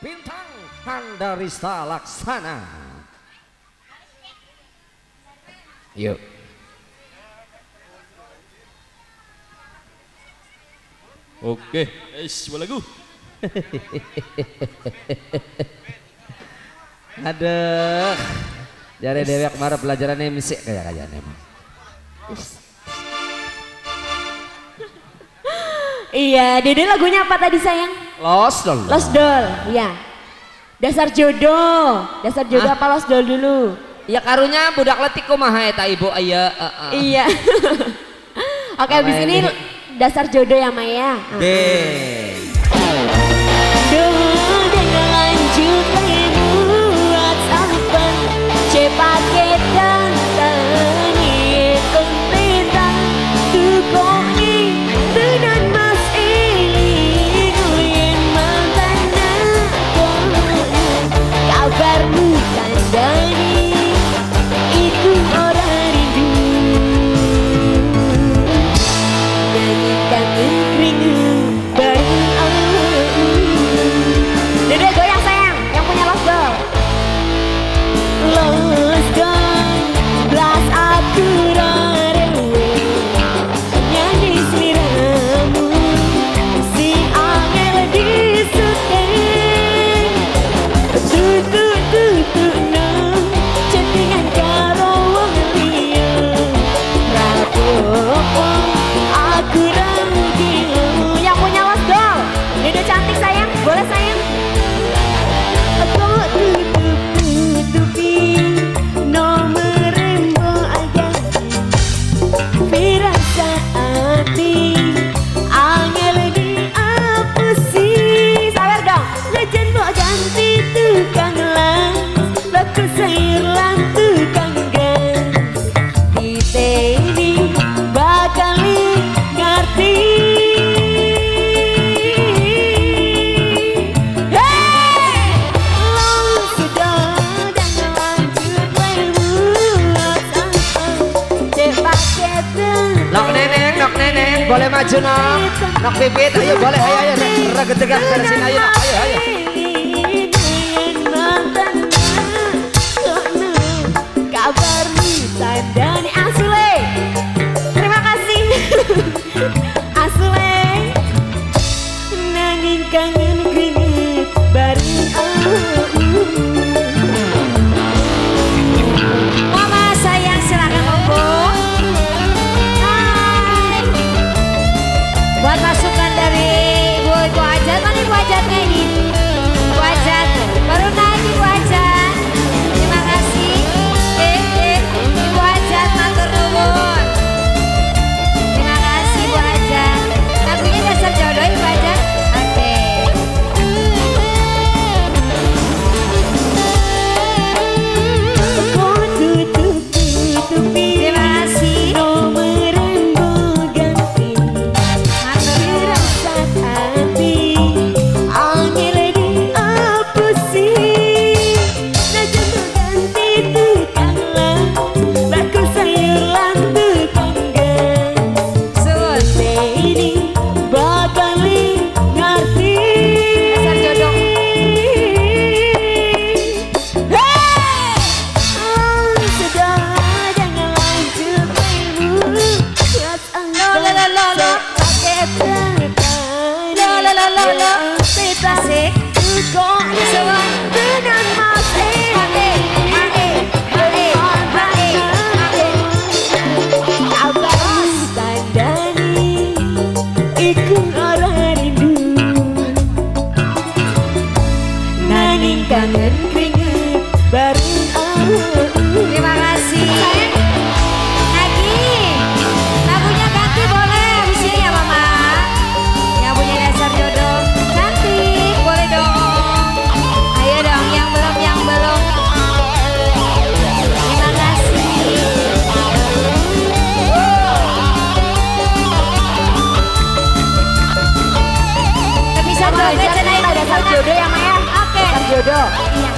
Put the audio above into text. Bintang Handarista Laksana. Yuk. Oke, sebuah lagu. Aduh, jari dewek marah pelajarannya misik kayak-kayak emang. Iya, Dede lagunya apa tadi sayang? Los Dol. Los Dol, iya. Dasar jodoh apa Los Dol dulu? Ya karunya budak letik kumaha eta ibu aya. Iya. Oke, abis ini dasar jodoh ya Maya. Dulu dengan lanjut lagi buat sahabat cepat kita. Boleh maju nong, nong pipit, ayo boleh, ayo, reget-reget ke sini, ayo, ayo, ayo. Terima kasih, Asule. Nangin kangen gini, bareng Mama sayang silakan ngomong. Buat masukan dari Ibu Ajat, mana Ibu Ajatnya ini? Ibu Ajat, baru naik Ibu Ajat. Terima kasih. Ibu Ajat, matur nuwun. Terima kasih Ibu Ajat. Lagunya dasar jodoh Ibu Ajat. Oke. Terima kasih. Jodoh ya Maya, oke. Jodoh.